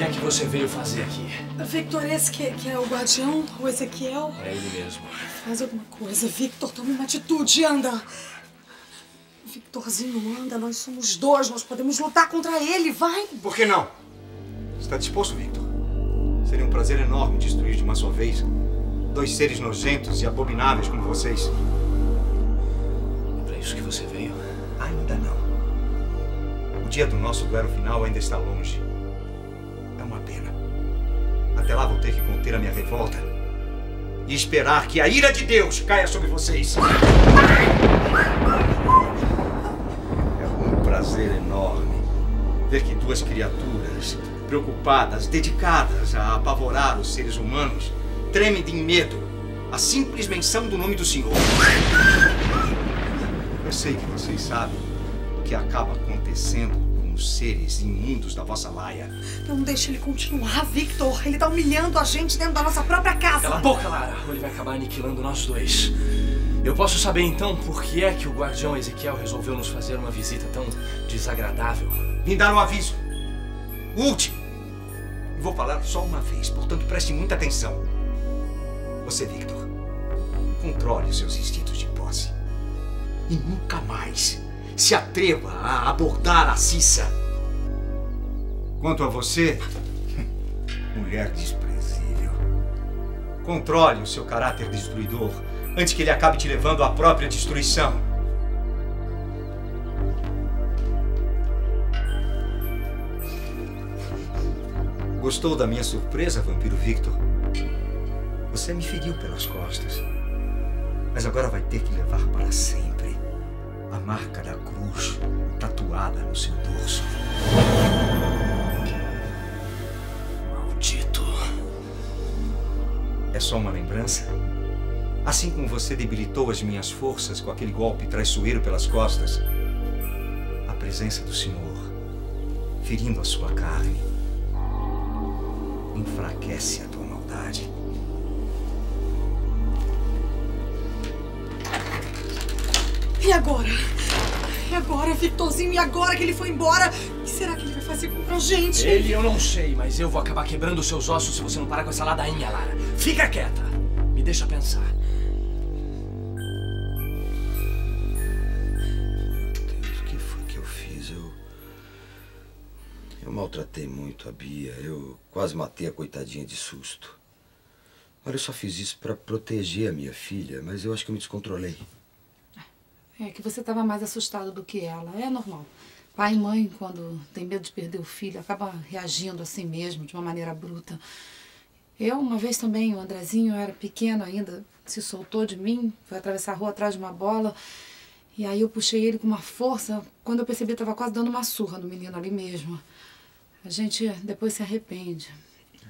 que é que você veio fazer aqui? Victor, esse que é o guardião, o Ezequiel? É ele mesmo. Faz alguma coisa, Victor, toma uma atitude, anda! Victorzinho, anda, nós somos dois, nós podemos lutar contra ele, vai! Por que não? Você está disposto, Victor? Seria um prazer enorme destruir de uma só vez dois seres nojentos e abomináveis como vocês. É para isso que você veio? Ainda não. O dia do nosso duelo final ainda está longe. É uma pena. Até lá vou ter que conter a minha revolta e esperar que a ira de Deus caia sobre vocês. É um prazer enorme ver que duas criaturas preocupadas, dedicadas a apavorar os seres humanos, tremem de medo à simples menção do nome do Senhor. Eu sei que vocês sabem o que acaba acontecendo com os seres imundos da vossa Laia. Não deixe ele continuar, Victor. Ele tá humilhando a gente dentro da nossa própria casa. Cala a boca, Lara. Ou ele vai acabar aniquilando nós dois. Eu posso saber, então, por que é que o guardião Ezequiel resolveu nos fazer uma visita tão desagradável? Vim dar um aviso. O último. E vou falar só uma vez, portanto, preste muita atenção. Você, Victor, controle os seus instintos de posse. E nunca mais se atreva a abordar a Ciça. Quanto a você, mulher desprezível, controle o seu caráter destruidor antes que ele acabe te levando à própria destruição. Gostou da minha surpresa, vampiro Victor? Você me feriu pelas costas, mas agora vai ter que levar para sempre a marca da cruz tatuada no seu dorso. Maldito. É só uma lembrança? Assim como você debilitou as minhas forças com aquele golpe traiçoeiro pelas costas, a presença do Senhor, ferindo a sua carne, enfraquece a tua maldade. E agora? E agora, Victorzinho? E agora que ele foi embora? O que será que ele vai fazer contra a gente? Ele eu não sei, mas eu vou acabar quebrando seus ossos se você não parar com essa ladainha, Lara. Fica quieta. Me deixa pensar. Meu Deus, o que foi que eu fiz? Eu maltratei muito a Bia. Eu quase matei a coitadinha de susto. Olha, eu só fiz isso pra proteger a minha filha, mas eu acho que eu me descontrolei. É que você estava mais assustado do que ela. É normal. Pai e mãe, quando tem medo de perder o filho, acaba reagindo assim mesmo, de uma maneira bruta. Eu, uma vez também, o Andrezinho, eu era pequeno ainda, se soltou de mim, foi atravessar a rua atrás de uma bola, e aí eu puxei ele com uma força, quando eu percebi, estava quase dando uma surra no menino ali mesmo. A gente depois se arrepende,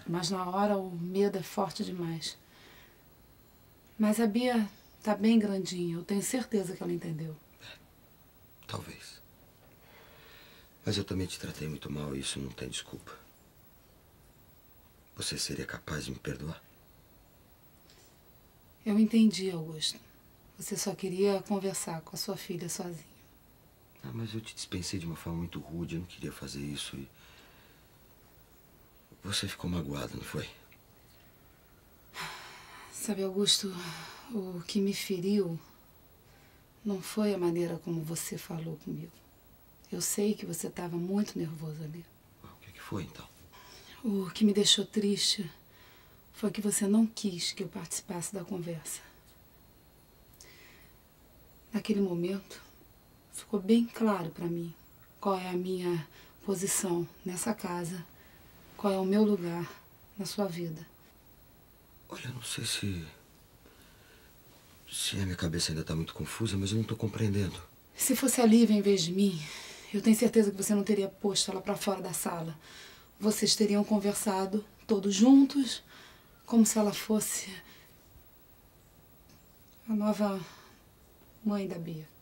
mas na hora o medo é forte demais. Mas a Bia... tá bem grandinha. Eu tenho certeza que ela entendeu. Talvez. Mas eu também te tratei muito mal e isso não tem desculpa. Você seria capaz de me perdoar? Eu entendi, Augusto. Você só queria conversar com a sua filha sozinha. Ah, mas eu te dispensei de uma forma muito rude. Eu não queria fazer isso e... você ficou magoado, não foi? Sabe, Augusto... o que me feriu não foi a maneira como você falou comigo. Eu sei que você estava muito nervoso ali. O que foi, então? O que me deixou triste foi que você não quis que eu participasse da conversa. Naquele momento, ficou bem claro para mim qual é a minha posição nessa casa, qual é o meu lugar na sua vida. Olha, eu não sei se a minha cabeça ainda está muito confusa, mas eu não estou compreendendo. Se fosse a Lívia em vez de mim, eu tenho certeza que você não teria posto ela para fora da sala. Vocês teriam conversado todos juntos, como se ela fosse a nova mãe da Bia.